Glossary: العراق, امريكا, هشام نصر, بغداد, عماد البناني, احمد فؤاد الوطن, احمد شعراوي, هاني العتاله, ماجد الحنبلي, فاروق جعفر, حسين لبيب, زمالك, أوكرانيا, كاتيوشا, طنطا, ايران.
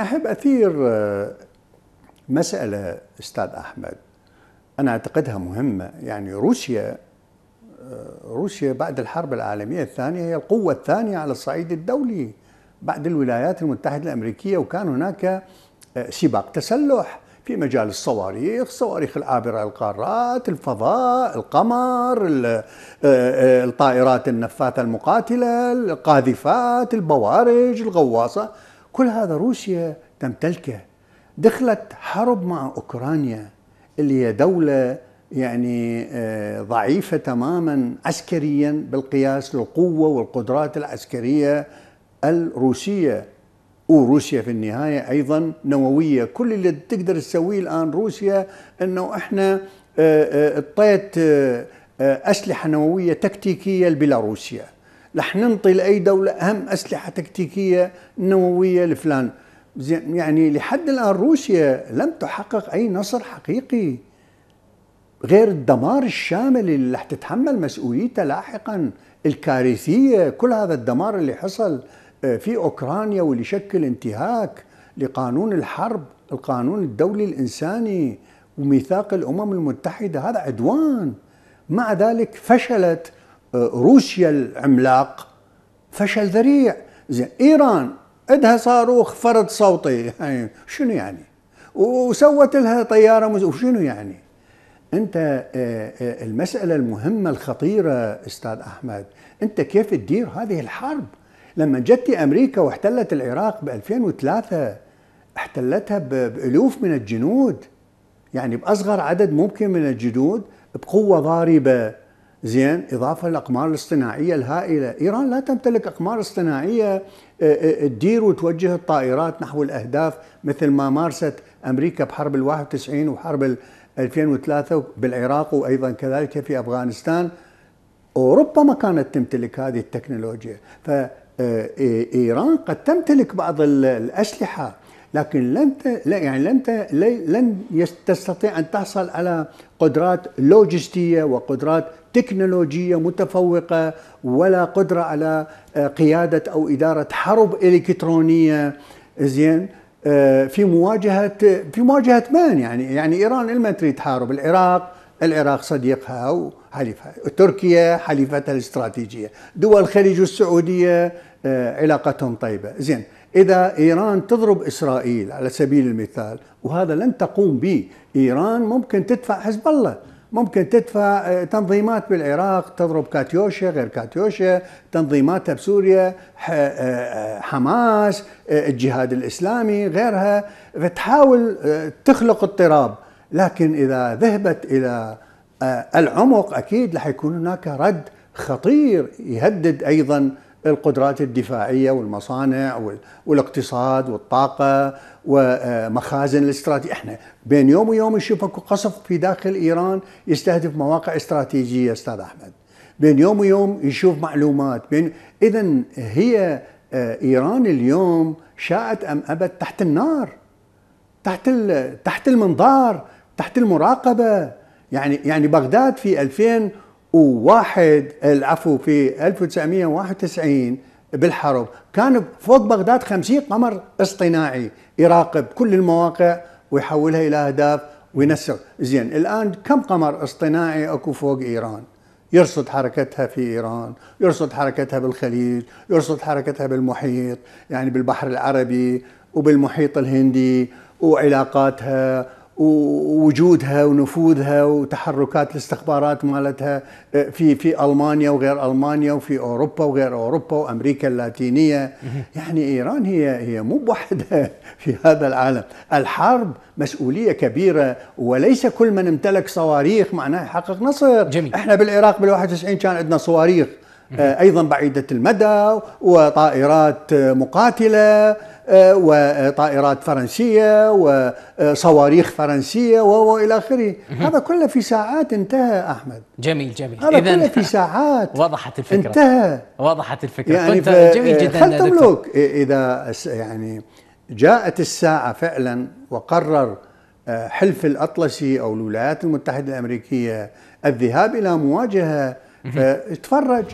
أحب أثير مسألة أستاذ أحمد أنا أعتقدها مهمة. يعني روسيا بعد الحرب العالمية الثانية هي القوة الثانية على الصعيد الدولي بعد الولايات المتحدة الأمريكية، وكان هناك سباق تسلح في مجال الصواريخ العابرة للقارات، الفضاء، القمر، الطائرات النفاثة المقاتلة، القاذفات، البوارج، الغواصة، كل هذا روسيا تمتلكه. دخلت حرب مع أوكرانيا اللي هي دولة يعني ضعيفة تماما عسكريا بالقياس للقوة والقدرات العسكرية الروسية، وروسيا في النهاية أيضا نووية. كل اللي تقدر تسويه الآن روسيا أنه إحنا اعطيت أسلحة نووية تكتيكية لبيلاروسيا، رح ننطي لأي دولة أهم أسلحة تكتيكية نووية لفلان. يعني لحد الآن روسيا لم تحقق أي نصر حقيقي غير الدمار الشامل اللي رح تتحمل مسؤوليته لاحقا، الكارثية، كل هذا الدمار اللي حصل في أوكرانيا واللي شكل انتهاك لقانون الحرب، القانون الدولي الإنساني وميثاق الأمم المتحدة، هذا عدوان. مع ذلك فشلت روسيا العملاق فشل ذريع. زين ايران عندها صاروخ فرد صوتي، يعني شنو يعني؟ وسوت لها طياره وشنو يعني؟ انت المساله المهمه الخطيره استاذ احمد، انت كيف تدير هذه الحرب؟ لما جت امريكا واحتلت العراق ب 2003 احتلتها بالوف من الجنود، يعني باصغر عدد ممكن من الجنود بقوه ضاربه. زين إضافة للأقمار الاصطناعية الهائلة، إيران لا تمتلك أقمار اصطناعية تدير وتوجه الطائرات نحو الأهداف مثل ما مارست أمريكا بحرب 91 وحرب 2003 بالعراق، وأيضا كذلك في أفغانستان. أوروبا ما كانت تمتلك هذه التكنولوجيا، فإيران قد تمتلك بعض الأسلحة لكن لن تستطيع أن تحصل على قدرات لوجستية وقدرات تكنولوجية متفوقة، ولا قدرة على قيادة أو إدارة حرب إلكترونية زين في مواجهة من يعني إيران لما تريد تحارب العراق صديقها وحليفها، تركيا حليفتها الاستراتيجية، دول الخليج والسعودية علاقتهم طيبة. زين إذا إيران تضرب إسرائيل على سبيل المثال، وهذا لن تقوم به إيران، ممكن تدفع حزب الله، ممكن تدفع تنظيمات بالعراق تضرب كاتيوشا غير كاتيوشا، تنظيماتها بسوريا، حماس، الجهاد الإسلامي، غيرها، فتحاول تخلق اضطراب. لكن إذا ذهبت إلى العمق أكيد رح يكون هناك رد خطير يهدد أيضا القدرات الدفاعية والمصانع والاقتصاد والطاقة ومخازن الاستراتيجية. احنا بين يوم ويوم نشوف اكو قصف في داخل إيران يستهدف مواقع استراتيجية استاذ احمد، بين يوم ويوم نشوف معلومات. اذا هي إيران اليوم شاءت ام ابت تحت النار، تحت المنظار، تحت المراقبة. يعني بغداد في 1991 بالحرب كان فوق بغداد 50 قمر اصطناعي يراقب كل المواقع ويحولها الى اهداف وينسق. زين الان كم قمر اصطناعي اكو فوق ايران يرصد حركتها في ايران، يرصد حركتها بالخليج، يرصد حركتها بالمحيط، يعني بالبحر العربي وبالمحيط الهندي، وعلاقاتها ووجودها ونفوذها وتحركات الاستخبارات مالتها في ألمانيا وغير ألمانيا، وفي أوروبا وغير أوروبا، وأمريكا اللاتينية. يعني إيران هي مو بوحدها في هذا العالم. الحرب مسؤولية كبيرة، وليس كل من امتلك صواريخ معناه يحقق نصر. جميل. احنا بالعراق بال91 كان عندنا صواريخ أيضا بعيدة المدى وطائرات مقاتلة وطائرات فرنسية وصواريخ فرنسية وإلى آخره. هذا كله في ساعات انتهى أحمد. جميل. هذا كله في ساعات وضحت الفكرة، انتهى، وضحت الفكرة. يعني جميل جدا. خل تملك إذا يعني جاءت الساعة فعلا وقرر حلف الأطلسي أو الولايات المتحدة الأمريكية الذهاب إلى مواجهة، فتفرج.